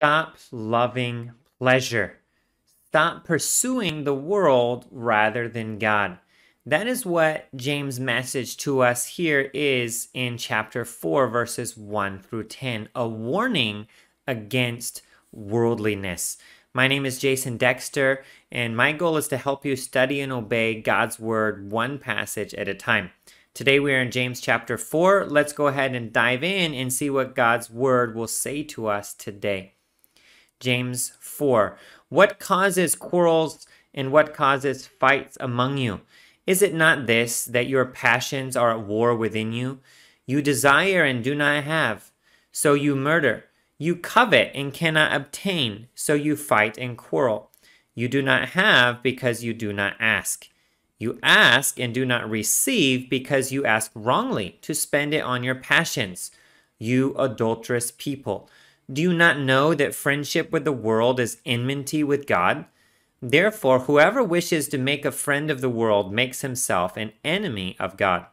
Stop loving pleasure. Stop pursuing the world rather than God. That is what James' message to us here is in chapter 4, verses 1 through 10, a warning against worldliness. My name is Jason Dexter, and my goal is to help you study and obey God's word one passage at a time. Today we are in James chapter 4. Let's go ahead and dive in and see what God's word will say to us today. James 4. What causes quarrels and what causes fights among you? Is it not this, that your passions are at war within you? You desire and do not have, so you murder. You covet and cannot obtain, so you fight and quarrel. You do not have because you do not ask. You ask and do not receive because you ask wrongly, to spend it on your passions. You adulterous people. Do you not know that friendship with the world is enmity with God? Therefore, whoever wishes to make a friend of the world makes himself an enemy of God.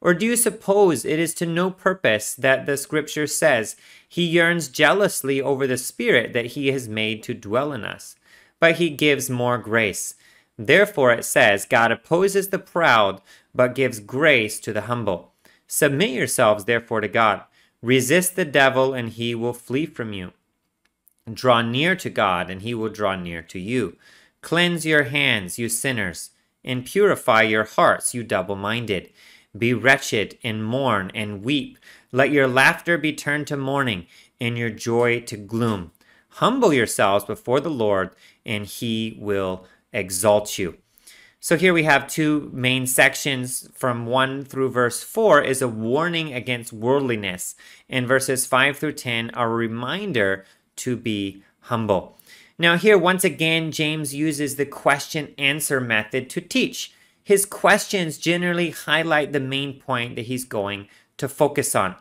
Or do you suppose it is to no purpose that the scripture says, He yearns jealously over the spirit that He has made to dwell in us, but He gives more grace. Therefore it says, God opposes the proud, but gives grace to the humble. Submit yourselves therefore to God. Resist the devil, and he will flee from you. Draw near to God, and He will draw near to you. Cleanse your hands, you sinners, and purify your hearts, you double-minded. Be wretched, and mourn, and weep. Let your laughter be turned to mourning, and your joy to gloom. Humble yourselves before the Lord, and He will exalt you. So here we have two main sections. From 1 through verse 4 is a warning against worldliness, and verses 5 through 10 are a reminder to be humble. Now here, once again, James uses the question-answer method to teach. His questions generally highlight the main point that he's going to focus on.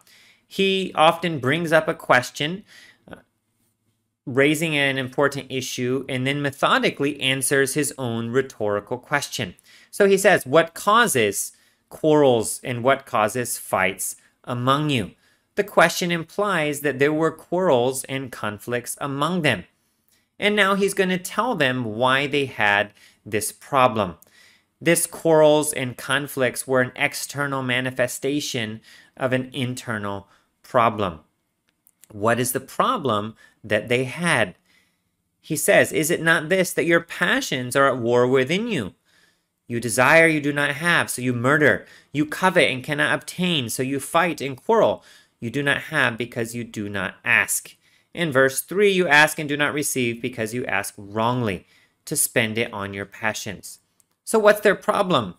He often brings up a question, raising an important issue, and then methodically answers his own rhetorical question. So he says, what causes quarrels and what causes fights among you? The question implies that there were quarrels and conflicts among them. And now he's going to tell them why they had this problem. These quarrels and conflicts were an external manifestation of an internal problem. What is the problem that they had? He says, is it not this, that your passions are at war within you? You desire, you do not have, so you murder. You covet and cannot obtain, so you fight and quarrel. You do not have because you do not ask. In verse 3, you ask and do not receive because you ask wrongly, to spend it on your passions. So what's their problem?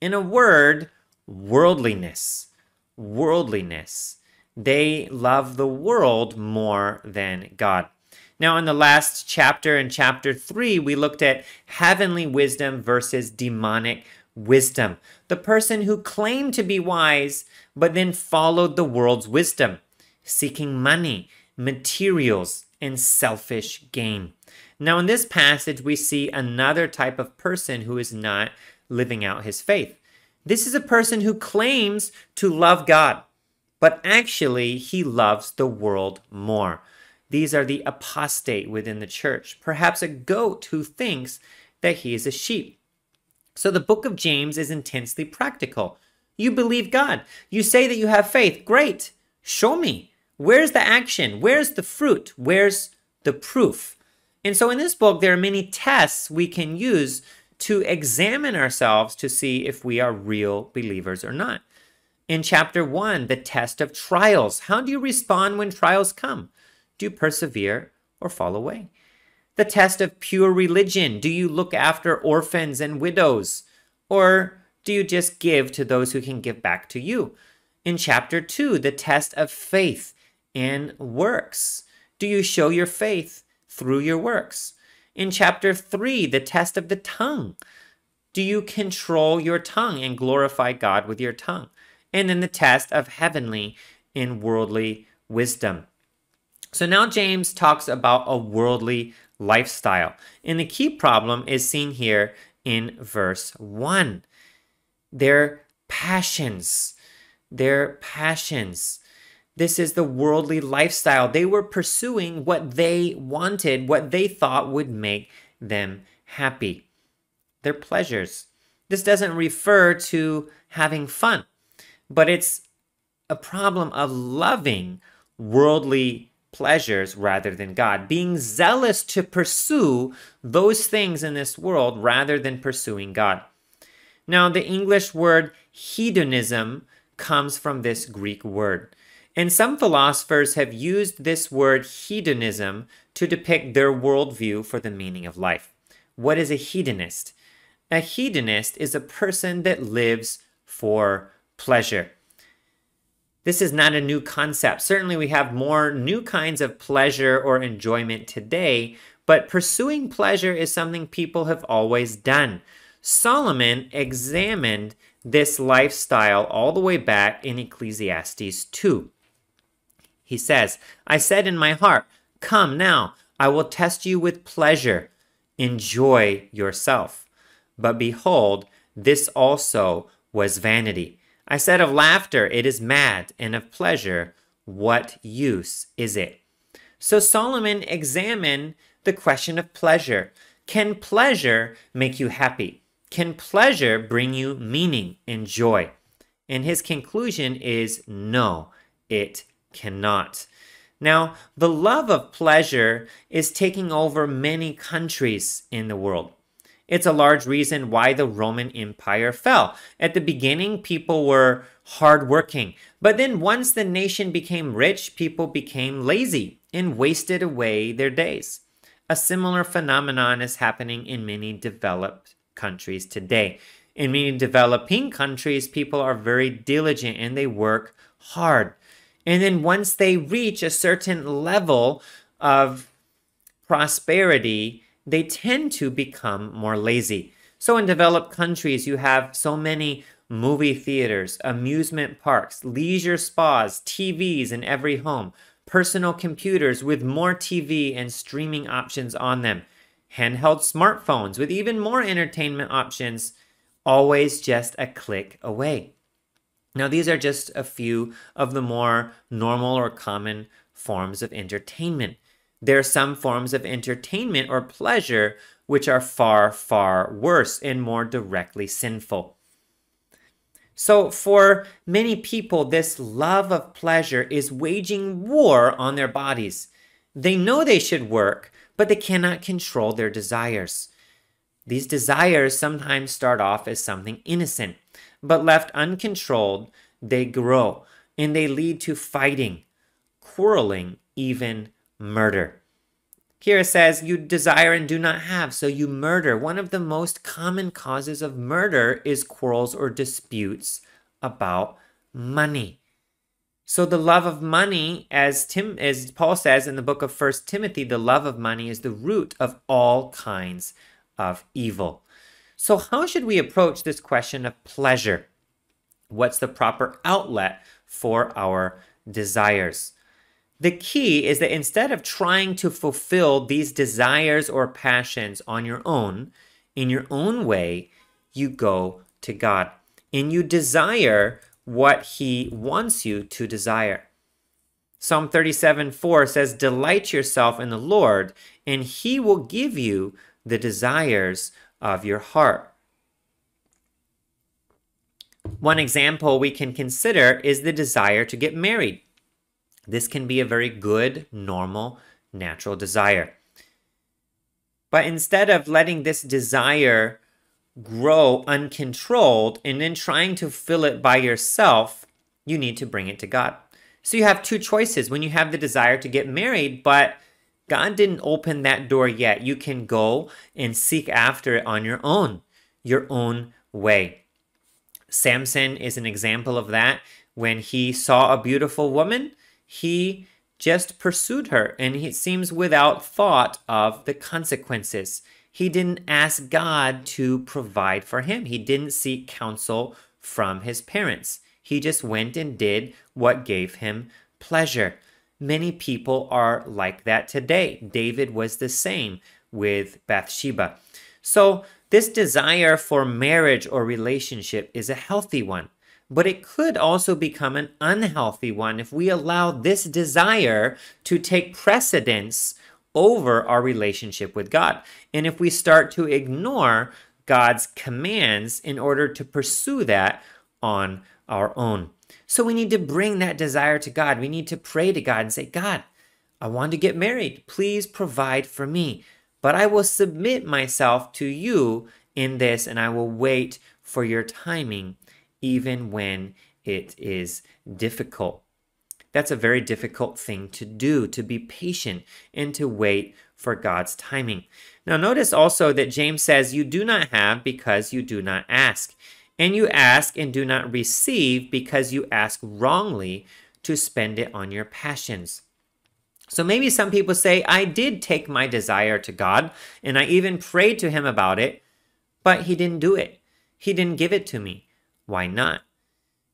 In a word, worldliness. Worldliness. They love the world more than God. Now, in the last chapter, in chapter 3, we looked at heavenly wisdom versus demonic wisdom. The person who claimed to be wise, but then followed the world's wisdom, seeking money, materials, and selfish gain. Now, in this passage, we see another type of person who is not living out his faith. This is a person who claims to love God, but actually, he loves the world more. These are the apostate within the church, perhaps a goat who thinks that he is a sheep. So the book of James is intensely practical. You believe God. You say that you have faith. Great. Show me. Where's the action? Where's the fruit? Where's the proof? And so in this book, there are many tests we can use to examine ourselves to see if we are real believers or not. In chapter 1, the test of trials. How do you respond when trials come? Do you persevere or fall away? The test of pure religion. Do you look after orphans and widows? Or do you just give to those who can give back to you? In chapter 2, the test of faith and works. Do you show your faith through your works? In chapter 3, the test of the tongue. Do you control your tongue and glorify God with your tongue? And then the test of heavenly and worldly wisdom. So now James talks about a worldly lifestyle. And the key problem is seen here in verse 1. Their passions. This is the worldly lifestyle. They were pursuing what they wanted, what they thought would make them happy, their pleasures. This doesn't refer to having fun, but it's a problem of loving worldly pleasures rather than God, being zealous to pursue those things in this world rather than pursuing God. Now, the English word hedonism comes from this Greek word, and some philosophers have used this word hedonism to depict their worldview for the meaning of life. What is a hedonist? A hedonist is a person that lives for pleasure. This is not a new concept. Certainly we have more new kinds of pleasure or enjoyment today, but pursuing pleasure is something people have always done. Solomon examined this lifestyle all the way back in Ecclesiastes 2. He says, "I said in my heart, come now, I will test you with pleasure. Enjoy yourself. But behold, this also was vanity. I said of laughter, it is mad, and of pleasure, what use is it?" So Solomon examined the question of pleasure. Can pleasure make you happy? Can pleasure bring you meaning and joy? And his conclusion is no, it cannot. Now, the love of pleasure is taking over many countries in the world. It's a large reason why the Roman Empire fell. At the beginning, people were hardworking. But then once the nation became rich, people became lazy and wasted away their days. A similar phenomenon is happening in many developed countries today. In many developing countries, people are very diligent and they work hard. And then once they reach a certain level of prosperity, they tend to become more lazy. So in developed countries, you have so many movie theaters, amusement parks, leisure spas, TVs in every home, personal computers with more TV and streaming options on them, handheld smartphones with even more entertainment options, always just a click away. Now, these are just a few of the more normal or common forms of entertainment. There are some forms of entertainment or pleasure which are far, far worse and more directly sinful. So for many people, this love of pleasure is waging war on their bodies. They know they should work, but they cannot control their desires. These desires sometimes start off as something innocent, but left uncontrolled, they grow and they lead to fighting, quarreling, even murder. Here it says, you desire and do not have, so you murder. One of the most common causes of murder is quarrels or disputes about money. So the love of money, as Paul says in the book of 1 Timothy, the love of money is the root of all kinds of evil. So how should we approach this question of pleasure? What's the proper outlet for our desires? The key is that instead of trying to fulfill these desires or passions on your own, in your own way, you go to God and you desire what He wants you to desire. Psalm 37:4 says, "Delight yourself in the Lord, and He will give you the desires of your heart." One example we can consider is the desire to get married. This can be a very good, normal, natural desire. But instead of letting this desire grow uncontrolled and then trying to fill it by yourself, you need to bring it to God. So you have two choices when you have the desire to get married, but God didn't open that door yet. You can go and seek after it on your own way. Samson is an example of that. When he saw a beautiful woman, he just pursued her, and it seems without thought of the consequences. He didn't ask God to provide for him. He didn't seek counsel from his parents. He just went and did what gave him pleasure. Many people are like that today. David was the same with Bathsheba. So this desire for marriage or relationship is a healthy one, but it could also become an unhealthy one if we allow this desire to take precedence over our relationship with God. And if we start to ignore God's commands in order to pursue that on our own. So we need to bring that desire to God. We need to pray to God and say, God, I want to get married. Please provide for me. But I will submit myself to you in this, and I will wait for your timing, even when it is difficult. That's a very difficult thing to do, to be patient and to wait for God's timing. Now, notice also that James says, you do not have because you do not ask. And you ask and do not receive because you ask wrongly to spend it on your passions. So maybe some people say, I did take my desire to God, and I even prayed to him about it, but he didn't do it. He didn't give it to me. Why not?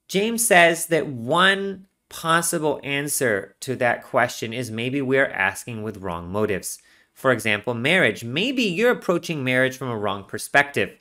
James says that one possible answer to that question is maybe we're asking with wrong motives. For example, marriage. Maybe you're approaching marriage from a wrong perspective,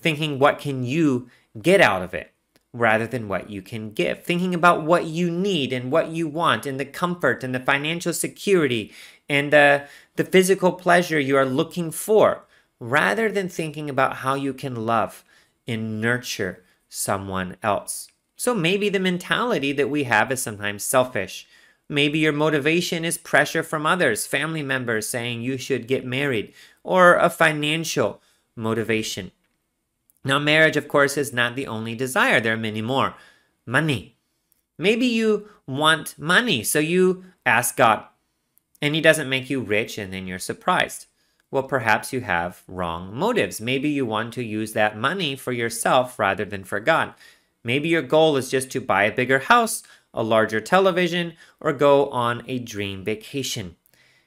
thinking what can you get out of it rather than what you can give, thinking about what you need and what you want and the comfort and the financial security and the physical pleasure you are looking for, rather than thinking about how you can love and nurture someone else. So maybe the mentality that we have is sometimes selfish. Maybe your motivation is pressure from others, family members saying you should get married, or a financial motivation. Now, marriage, of course, is not the only desire. There are many more. Money. Maybe you want money, so you ask God, and he doesn't make you rich, and then you're surprised. Well, perhaps you have wrong motives. Maybe you want to use that money for yourself rather than for God. Maybe your goal is just to buy a bigger house, a larger television, or go on a dream vacation.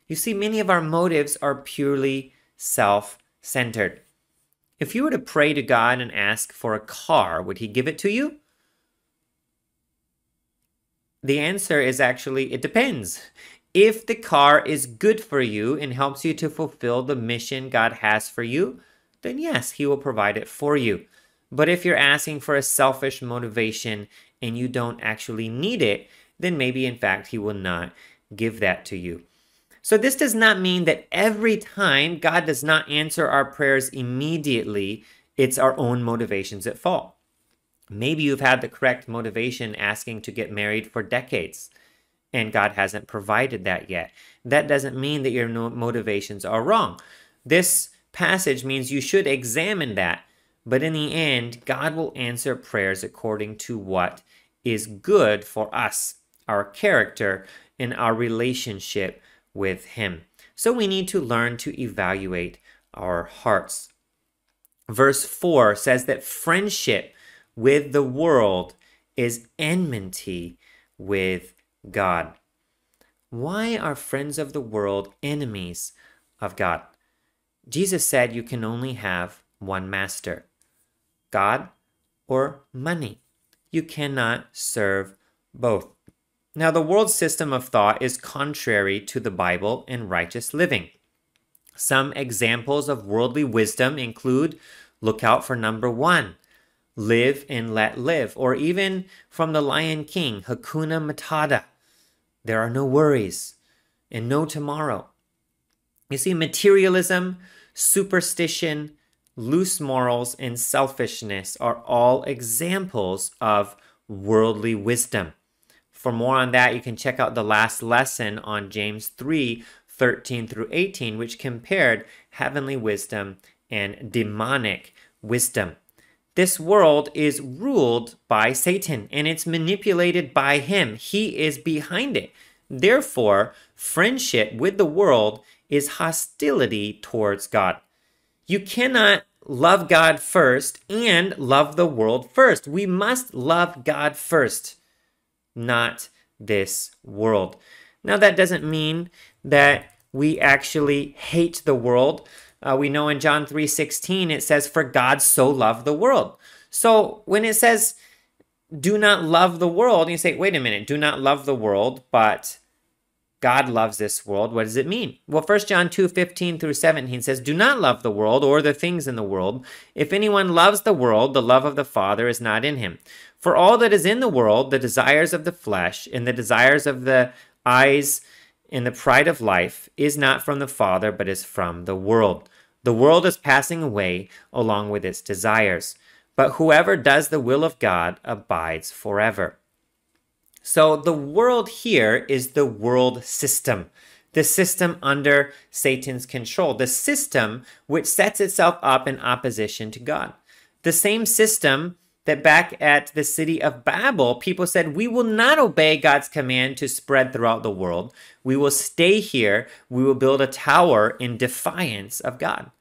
You see, many of our motives are purely self-centered. If you were to pray to God and ask for a car, would he give it to you? The answer is actually, it depends. If the car is good for you and helps you to fulfill the mission God has for you, then yes, he will provide it for you. But if you're asking for a selfish motivation and you don't actually need it, then maybe in fact he will not give that to you. So this does not mean that every time God does not answer our prayers immediately, it's our own motivations at fault. Maybe you've had the correct motivation asking to get married for decades, and God hasn't provided that yet. That doesn't mean that your motivations are wrong. This passage means you should examine that, but in the end, God will answer prayers according to what is good for us, our character, and our relationship with him. So we need to learn to evaluate our hearts. Verse 4 says that friendship with the world is enmity with God. Why are friends of the world enemies of God? Jesus said you can only have one master, God or money. You cannot serve both. Now, the world's system of thought is contrary to the Bible and righteous living. Some examples of worldly wisdom include look out for number one, live and let live, or even from the Lion King, Hakuna Matata. There are no worries and no tomorrow. You see, materialism, superstition, loose morals, and selfishness are all examples of worldly wisdom. For more on that, you can check out the last lesson on James 3:13 through 18, which compared heavenly wisdom and demonic wisdom. This world is ruled by Satan, and it's manipulated by him. He is behind it. Therefore, friendship with the world is hostility towards God. You cannot love God first and love the world first. We must love God first, not this world. Now, that doesn't mean that we actually hate the world. We know in John 3:16, it says, for God so loved the world. So when it says, do not love the world, you say, wait a minute, do not love the world, but God loves this world. What does it mean? Well, 1 John 2:15 through 17 says, "Do not love the world or the things in the world. If anyone loves the world, the love of the Father is not in him. For all that is in the world, the desires of the flesh and the desires of the eyes and the pride of life, is not from the Father, but is from the world. The world is passing away along with its desires. But whoever does the will of God abides forever." So the world here is the world system, the system under Satan's control, the system which sets itself up in opposition to God. The same system that back at the city of Babel, people said, we will not obey God's command to spread throughout the world. We will stay here. We will build a tower in defiance of God.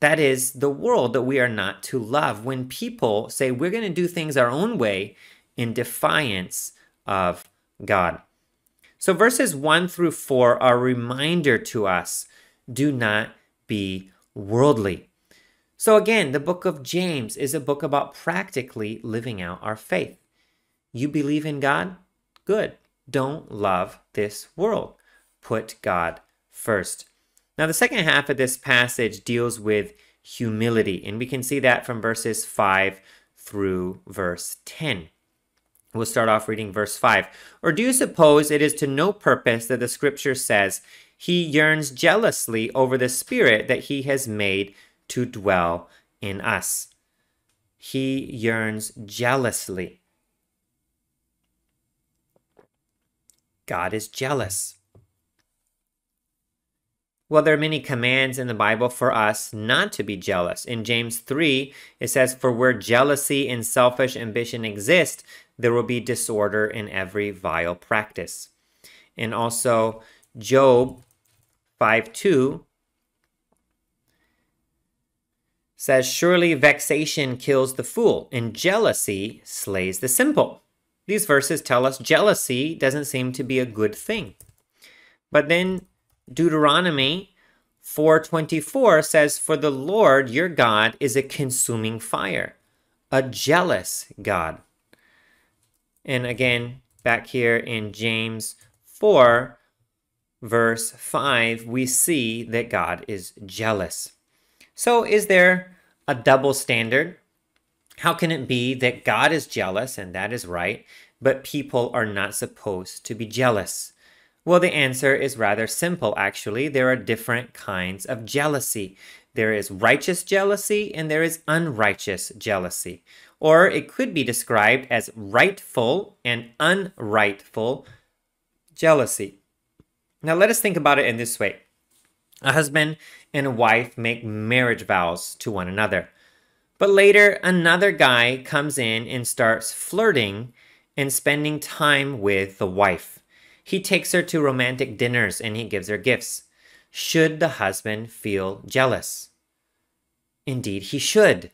That is the world that we are not to love. When people say we're going to do things our own way in defiance of God. So verses 1 through 4 are a reminder to us, do not be worldly. So again, the book of James is a book about practically living out our faith. You believe in God? Good. Don't love this world. Put God first. Now, the second half of this passage deals with humility, and we can see that from verses 5 through verse 10. We'll start off reading verse 5. "Or do you suppose it is to no purpose that the scripture says, he yearns jealously over the spirit that he has made to dwell in us." He yearns jealously. God is jealous. Well, there are many commands in the Bible for us not to be jealous. In James 3, it says, "For where jealousy and selfish ambition exist, there will be disorder in every vile practice." And also Job 5:2 says, "Surely vexation kills the fool, and jealousy slays the simple." These verses tell us jealousy doesn't seem to be a good thing. But then Deuteronomy 4:24 says, "For the Lord your God is a consuming fire, a jealous God." And again, back here in James 4, verse 5, we see that God is jealous. So is there a double standard? How can it be that God is jealous, and that is right, but people are not supposed to be jealous? Well, the answer is rather simple, actually. There are different kinds of jealousy. There is righteous jealousy and there is unrighteous jealousy. Or it could be described as rightful and unrightful jealousy. Now, let us think about it in this way. A husband and a wife make marriage vows to one another. But later, another guy comes in and starts flirting and spending time with the wife. He takes her to romantic dinners and he gives her gifts. Should the husband feel jealous? Indeed, he should.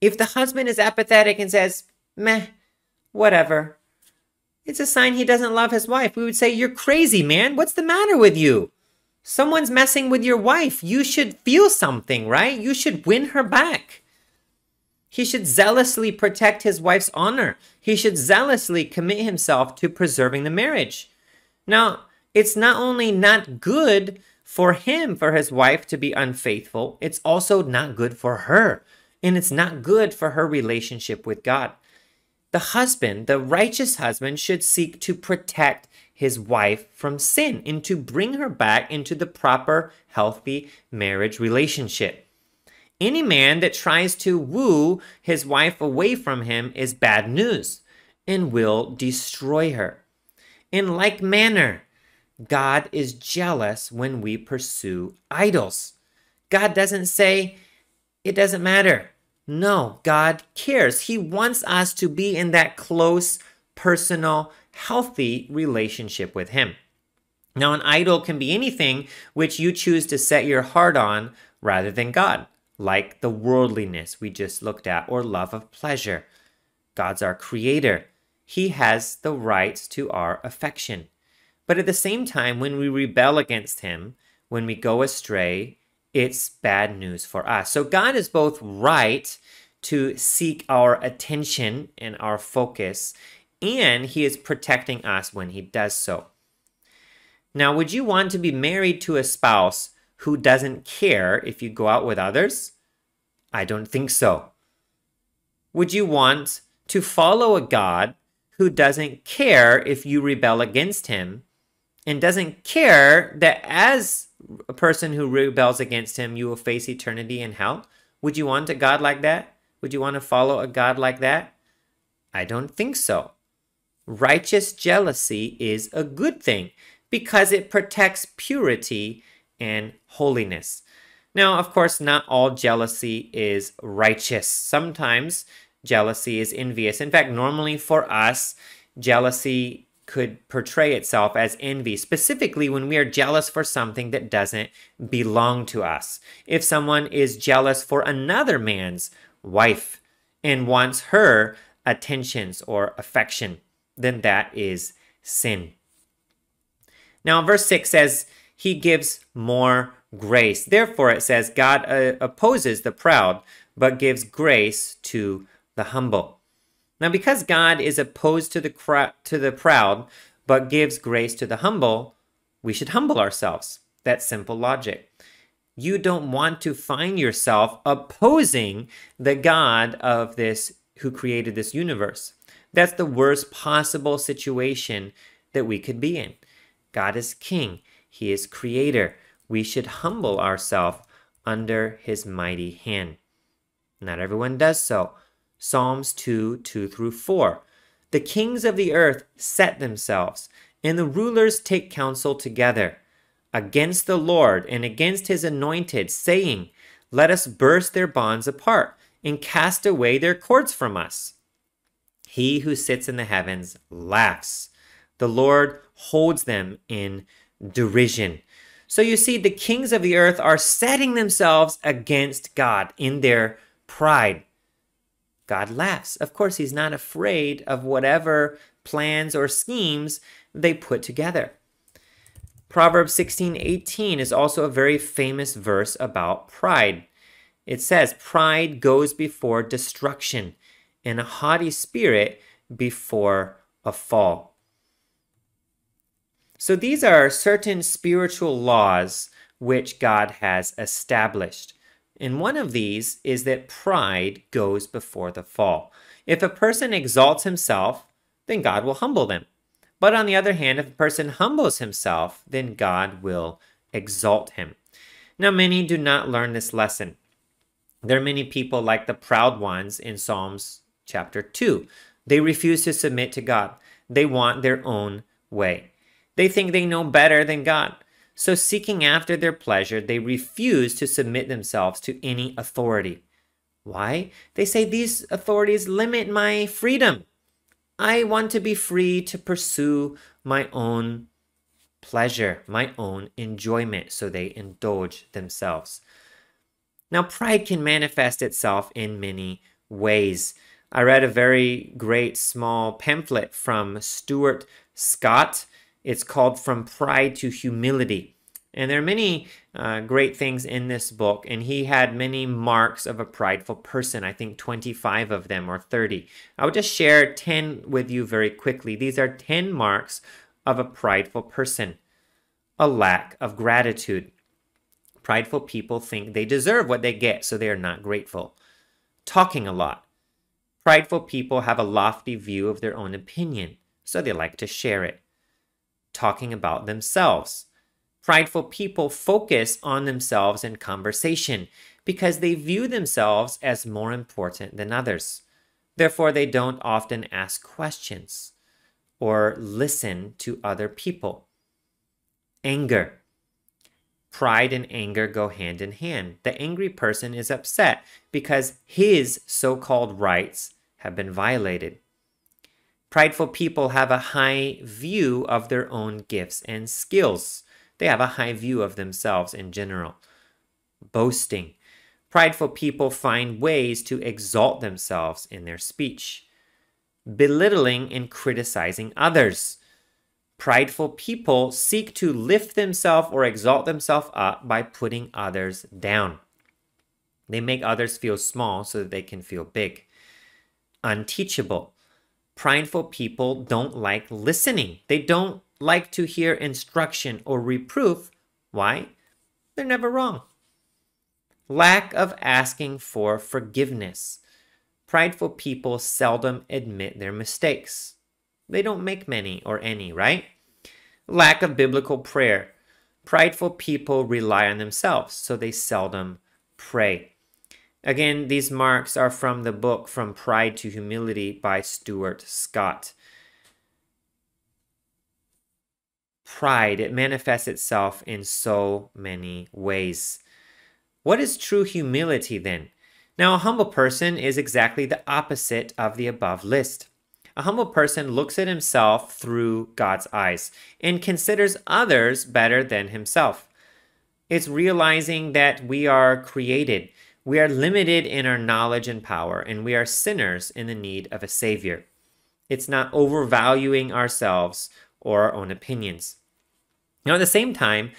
If the husband is apathetic and says, meh, whatever, it's a sign he doesn't love his wife. We would say, you're crazy, man. What's the matter with you? Someone's messing with your wife. You should feel something, right? You should win her back. He should zealously protect his wife's honor. He should zealously commit himself to preserving the marriage. Now, it's not only not good for him, for his wife to be unfaithful, it's also not good for her. And it's not good for her relationship with God. The husband, the righteous husband, should seek to protect his wife from sin and to bring her back into the proper, healthy marriage relationship. Any man that tries to woo his wife away from him is bad news and will destroy her. In like manner, God is jealous when we pursue idols. God doesn't say, it doesn't matter. No, God cares. He wants us to be in that close, personal, healthy relationship with him. Now, an idol can be anything which you choose to set your heart on rather than God, like the worldliness we just looked at, or love of pleasure. God's our creator. He has the right to our affection. But at the same time, when we rebel against him, when we go astray, it's bad news for us. So God is both right to seek our attention and our focus, and he is protecting us when he does so. Now, would you want to be married to a spouse who doesn't care if you go out with others? I don't think so. Would you want to follow a God who doesn't care if you rebel against him and doesn't care that as a person who rebels against him, you will face eternity in hell? Would you want a God like that? Would you want to follow a God like that? I don't think so. Righteous jealousy is a good thing, because it protects purity and holiness. Now, of course, not all jealousy is righteous. Sometimes jealousy is envious. In fact, normally for us, jealousy could portray itself as envy, specifically when we are jealous for something that doesn't belong to us. If someone is jealous for another man's wife and wants her attentions or affection, then that is sin. Now, verse 6 says, he gives more grace. Therefore, it says, God opposes the proud, but gives grace to the humble. Now, because God is opposed to the proud, but gives grace to the humble, we should humble ourselves. That's simple logic. You don't want to find yourself opposing the God of this, who created this universe. That's the worst possible situation that we could be in. God is king. He is creator. We should humble ourselves under his mighty hand. Not everyone does so. Psalms 2:2-4. The kings of the earth set themselves, and the rulers take counsel together against the Lord and against his anointed, saying, let us burst their bonds apart and cast away their cords from us. He who sits in the heavens laughs. The Lord holds them in derision. So you see, the kings of the earth are setting themselves against God in their pride. God laughs. Of course, he's not afraid of whatever plans or schemes they put together. Proverbs 16:18 is also a very famous verse about pride. It says, pride goes before destruction, and a haughty spirit before a fall. So these are certain spiritual laws which God has established. And one of these is that pride goes before the fall. If a person exalts himself, then God will humble them. But on the other hand, if a person humbles himself, then God will exalt him. Now, many do not learn this lesson. There are many people like the proud ones in Psalms chapter 2. They refuse to submit to God. They want their own way. They think they know better than God. So seeking after their pleasure, they refuse to submit themselves to any authority. Why? They say these authorities limit my freedom. I want to be free to pursue my own pleasure, my own enjoyment. So they indulge themselves. Now, pride can manifest itself in many ways. I read a very great small pamphlet from Stuart Scott. It's called From Pride to Humility. And there are many great things in this book. And he had many marks of a prideful person. I think 25 of them or 30. I would just share 10 with you very quickly. These are 10 marks of a prideful person. A lack of gratitude. Prideful people think they deserve what they get, so they are not grateful. Talking a lot. Prideful people have a lofty view of their own opinion, so they like to share it. Talking about themselves. Prideful people focus on themselves in conversation because they view themselves as more important than others. Therefore, they don't often ask questions or listen to other people. Anger. Pride and anger go hand in hand. The angry person is upset because his so-called rights have been violated. Prideful people have a high view of their own gifts and skills. They have a high view of themselves in general. Boasting. Prideful people find ways to exalt themselves in their speech. Belittling and criticizing others. Prideful people seek to lift themselves or exalt themselves up by putting others down. They make others feel small so that they can feel big. Unteachable. Prideful people don't like listening. They don't like to hear instruction or reproof. Why? They're never wrong. Lack of asking for forgiveness. Prideful people seldom admit their mistakes. They don't make many or any, right? Lack of biblical prayer. Prideful people rely on themselves, so they seldom pray. Again, these marks are from the book From Pride to Humility by Stuart Scott. Pride, it manifests itself in so many ways. What is true humility then? Now, a humble person is exactly the opposite of the above list. A humble person looks at himself through God's eyes and considers others better than himself. It's realizing that we are created. We are limited in our knowledge and power, and we are sinners in the need of a savior. It's not overvaluing ourselves or our own opinions. Now, at the same time,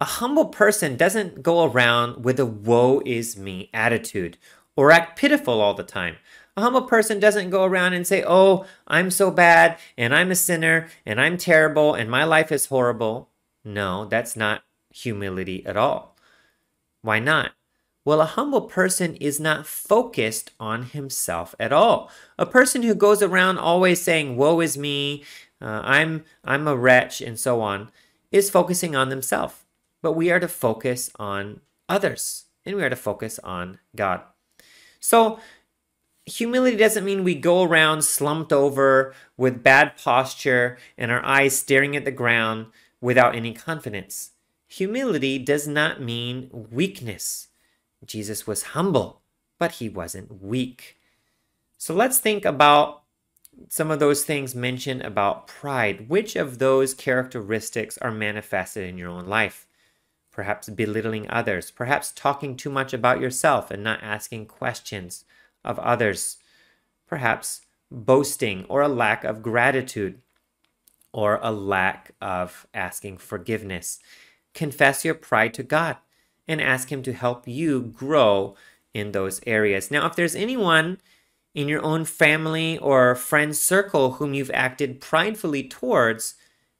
a humble person doesn't go around with a woe is me attitude or act pitiful all the time. A humble person doesn't go around and say, oh, I'm so bad, and I'm a sinner, and I'm terrible, and my life is horrible. No, that's not humility at all. Why not? Well, a humble person is not focused on himself at all. A person who goes around always saying, woe is me, I'm a wretch, and so on, is focusing on themselves. But we are to focus on others, and we are to focus on God. So, humility doesn't mean we go around slumped over with bad posture and our eyes staring at the ground without any confidence. Humility does not mean weakness. Jesus was humble, but he wasn't weak. So let's think about some of those things mentioned about pride. Which of those characteristics are manifested in your own life? Perhaps belittling others, perhaps talking too much about yourself and not asking questions of others, perhaps boasting or a lack of gratitude or a lack of asking forgiveness. Confess your pride to God and ask him to help you grow in those areas. Now, if there's anyone in your own family or friend circle whom you've acted pridefully towards,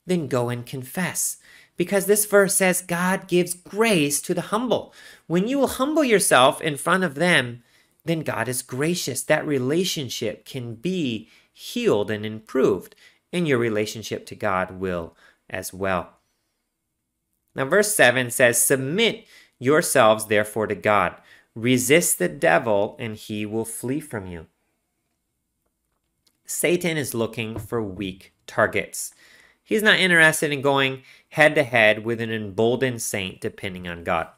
then go and confess. Because this verse says God gives grace to the humble. When you will humble yourself in front of them, then God is gracious. That relationship can be healed and improved, and your relationship to God will as well. Now, verse 7 says, submit yourselves, therefore, to God. Resist the devil, and he will flee from you. Satan is looking for weak targets. He's not interested in going head-to-head with an emboldened saint depending on God.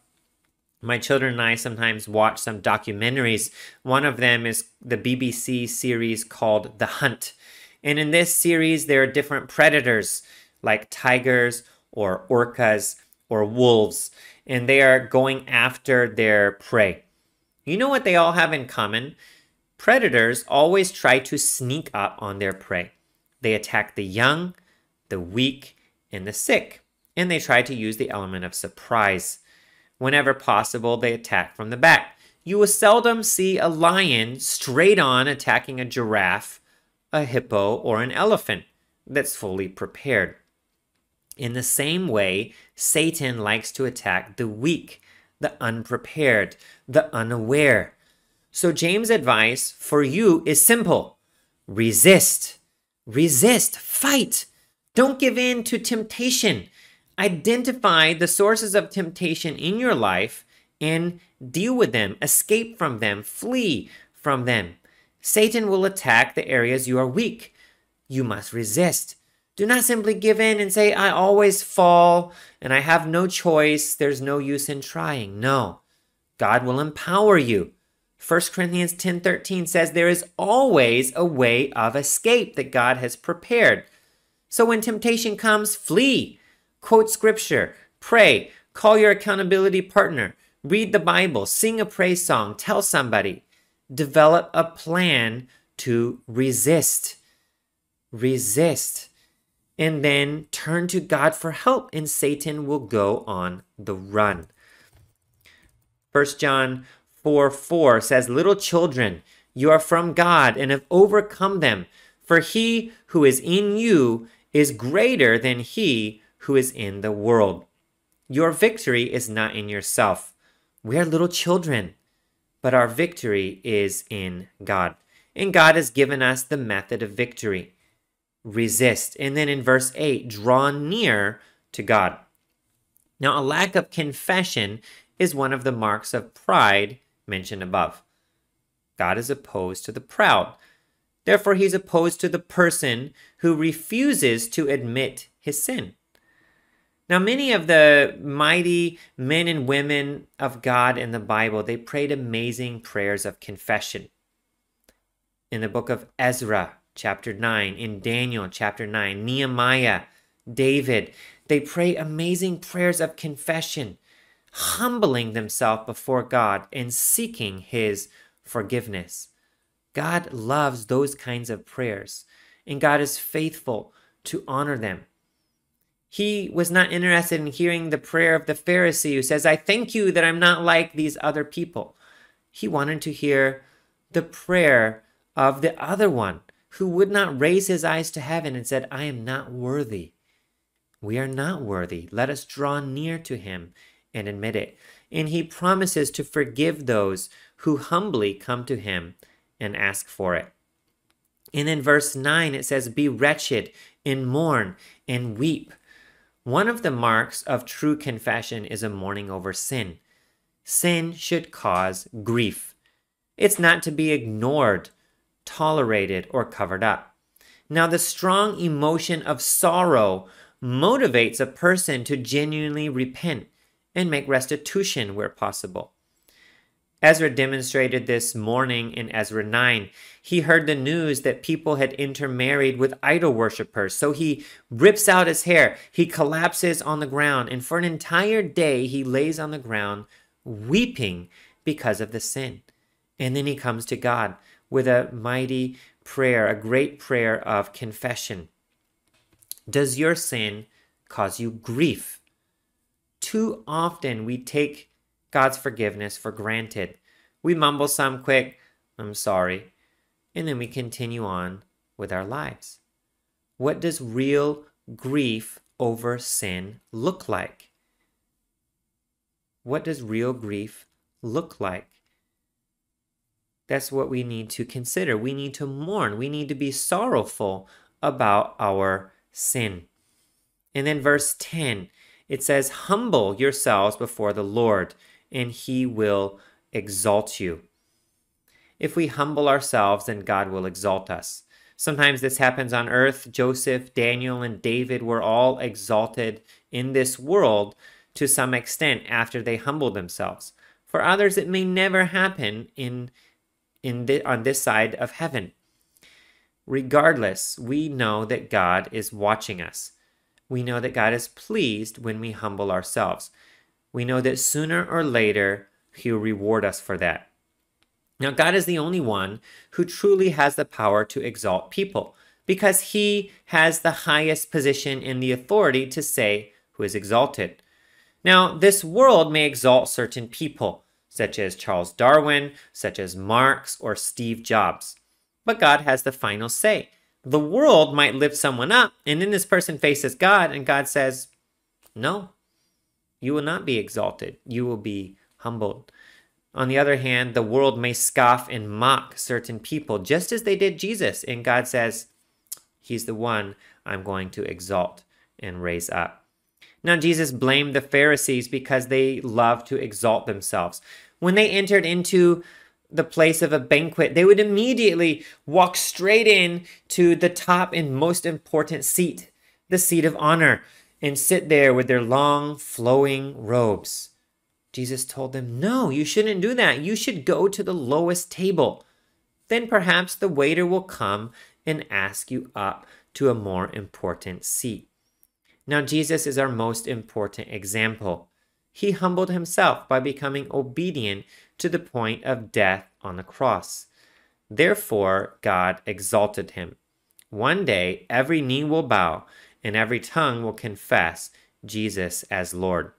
My children and I sometimes watch some documentaries. One of them is the BBC series called The Hunt. And in this series, there are different predators like tigers or orcas or wolves. And they are going after their prey. You know what they all have in common? Predators always try to sneak up on their prey. They attack the young, the weak, and the sick. And they try to use the element of surprise. Whenever possible, they attack from the back. You will seldom see a lion straight on attacking a giraffe, a hippo, or an elephant that's fully prepared. In the same way, Satan likes to attack the weak, the unprepared, the unaware. So James' advice for you is simple. Resist. Resist. Fight. Don't give in to temptation. Identify the sources of temptation in your life and deal with them, escape from them, flee from them. Satan will attack the areas you are weak. You must resist. Do not simply give in and say, I always fall and I have no choice. There's no use in trying. No, God will empower you. 1 Corinthians 10:13 says there is always a way of escape that God has prepared. So when temptation comes, flee. Quote scripture, pray, call your accountability partner, read the Bible, sing a praise song, tell somebody. Develop a plan to resist. Resist. And then turn to God for help, and Satan will go on the run. 1 John 4:4 says, little children, you are from God and have overcome them, for he who is in you is greater than he who is in the world. Your victory is not in yourself. We are little children, but our victory is in God. And God has given us the method of victory. Resist. And then in verse 8, draw near to God. Now, a lack of confession is one of the marks of pride mentioned above. God is opposed to the proud. Therefore, he's opposed to the person who refuses to admit his sin. Now, many of the mighty men and women of God in the Bible, they prayed amazing prayers of confession. In the book of Ezra, chapter 9, in Daniel, chapter 9, Nehemiah, David, they pray amazing prayers of confession, humbling themselves before God and seeking his forgiveness. God loves those kinds of prayers, and God is faithful to honor them. He was not interested in hearing the prayer of the Pharisee who says, "I thank you that I'm not like these other people." He wanted to hear the prayer of the other one who would not raise his eyes to heaven and said, "I am not worthy." We are not worthy. Let us draw near to him and admit it. And he promises to forgive those who humbly come to him and ask for it. And in verse 9, it says, "Be wretched and mourn and weep." One of the marks of true confession is a mourning over sin. Sin should cause grief. It's not to be ignored, tolerated, or covered up. Now, the strong emotion of sorrow motivates a person to genuinely repent and make restitution where possible. Ezra demonstrated this morning in Ezra 9. He heard the news that people had intermarried with idol worshippers, so he rips out his hair, he collapses on the ground, and for an entire day he lays on the ground weeping because of the sin. And then he comes to God with a mighty prayer, a great prayer of confession. Does your sin cause you grief? Too often we take God's forgiveness for granted. We mumble some quick, "I'm sorry," and then we continue on with our lives. What does real grief over sin look like? What does real grief look like? That's what we need to consider. We need to mourn. We need to be sorrowful about our sin. And then verse 10, it says, "Humble yourselves before the Lord, and he will exalt you." If we humble ourselves, then God will exalt us. Sometimes this happens on earth. Joseph, Daniel, and David were all exalted in this world to some extent after they humbled themselves. For others, it may never happen on this side of heaven. Regardless, we know that God is watching us. We know that God is pleased when we humble ourselves. We know that sooner or later, he'll reward us for that. Now, God is the only one who truly has the power to exalt people because he has the highest position and the authority to say who is exalted. Now, this world may exalt certain people, such as Charles Darwin, such as Marx, or Steve Jobs. But God has the final say. The world might lift someone up, and then this person faces God, and God says, "No. You will not be exalted. You will be humbled." On the other hand, the world may scoff and mock certain people, just as they did Jesus. And God says, "He's the one I'm going to exalt and raise up." Now, Jesus blamed the Pharisees because they loved to exalt themselves. When they entered into the place of a banquet, they would immediately walk straight in to the top and most important seat, the seat of honor, and sit there with their long, flowing robes. Jesus told them, "No, you shouldn't do that. You should go to the lowest table. Then perhaps the waiter will come and ask you up to a more important seat." Now, Jesus is our most important example. He humbled himself by becoming obedient to the point of death on the cross. Therefore, God exalted him. One day, every knee will bow, and every tongue will confess Jesus as Lord.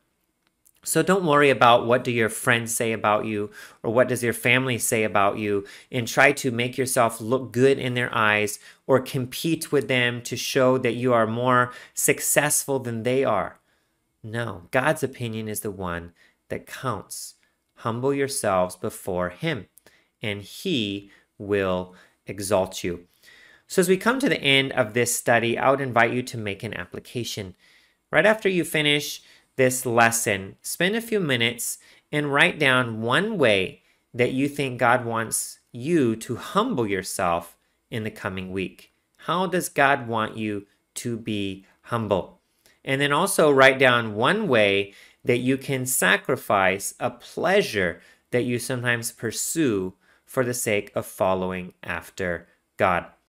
So don't worry about what do your friends say about you or what does your family say about you, and try to make yourself look good in their eyes or compete with them to show that you are more successful than they are. No, God's opinion is the one that counts. Humble yourselves before him and he will exalt you. So as we come to the end of this study, I would invite you to make an application. Right after you finish this lesson, spend a few minutes and write down one way that you think God wants you to humble yourself in the coming week. How does God want you to be humble? And then also write down one way that you can sacrifice a pleasure that you sometimes pursue for the sake of following after God.